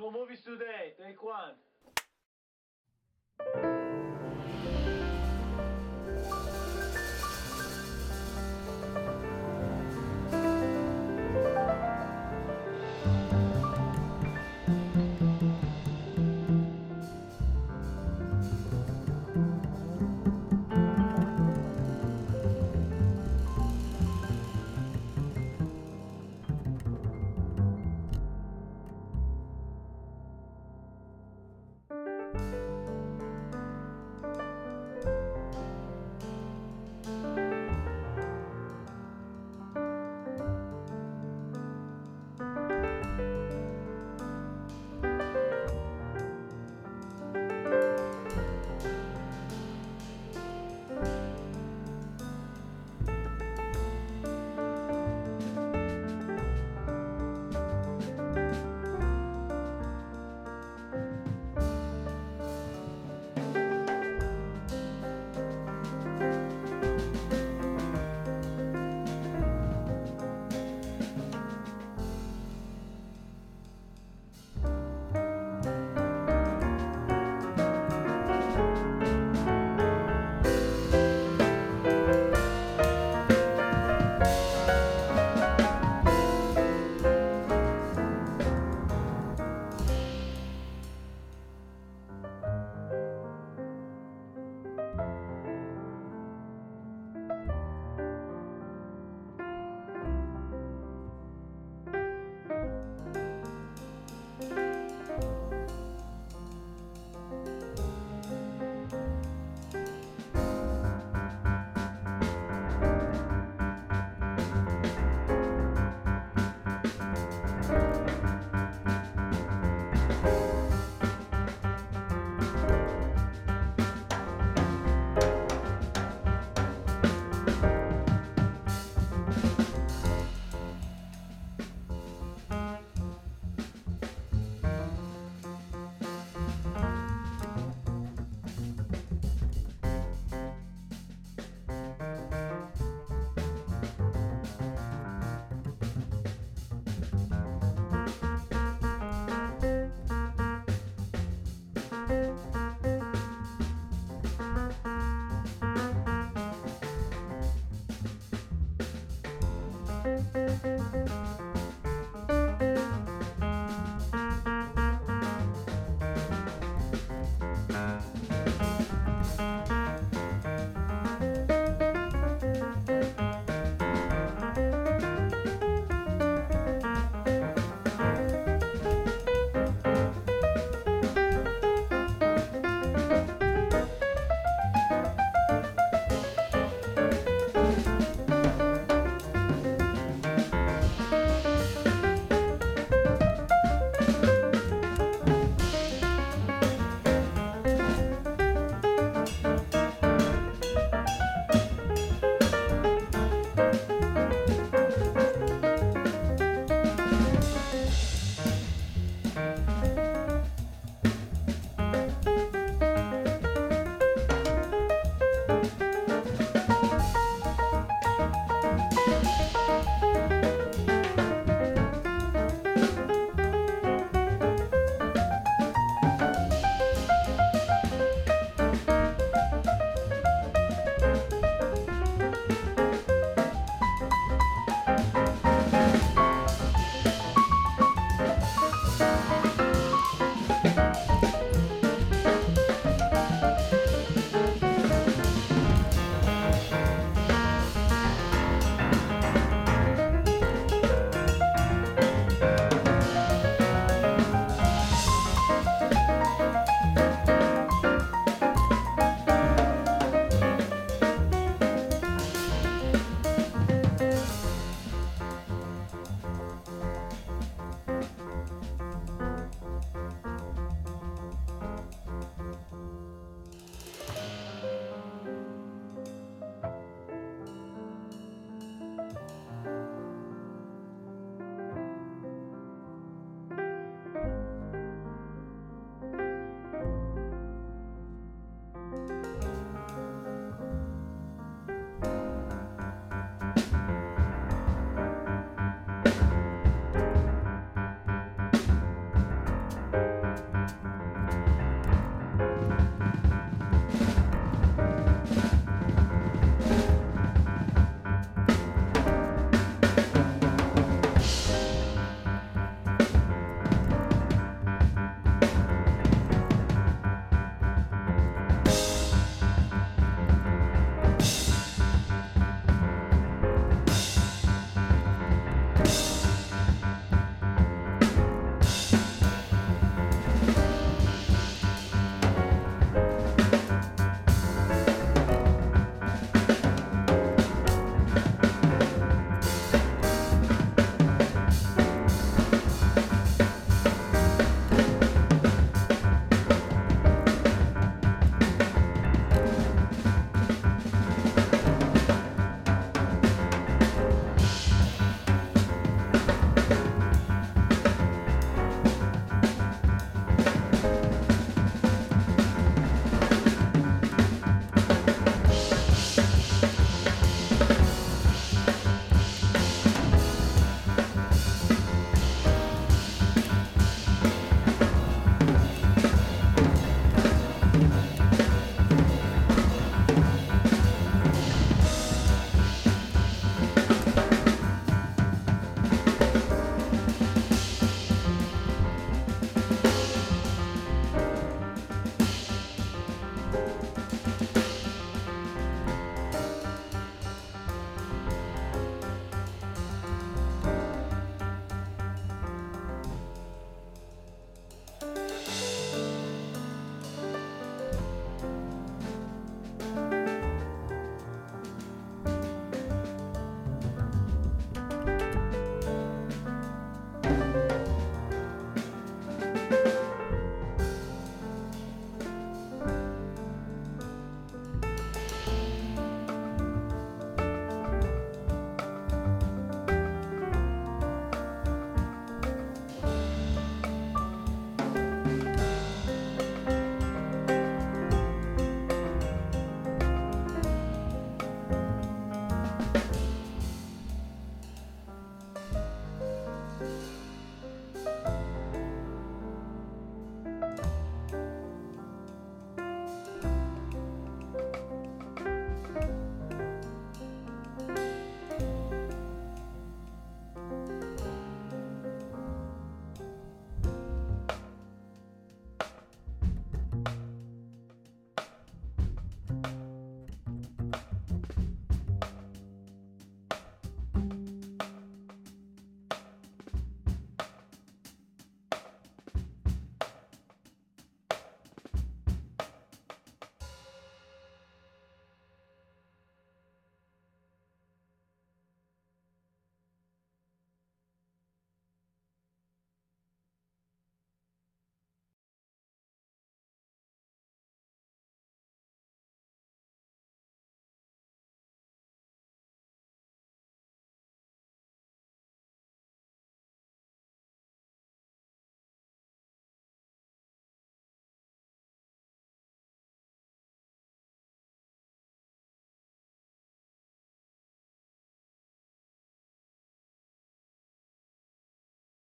No movies today, take one.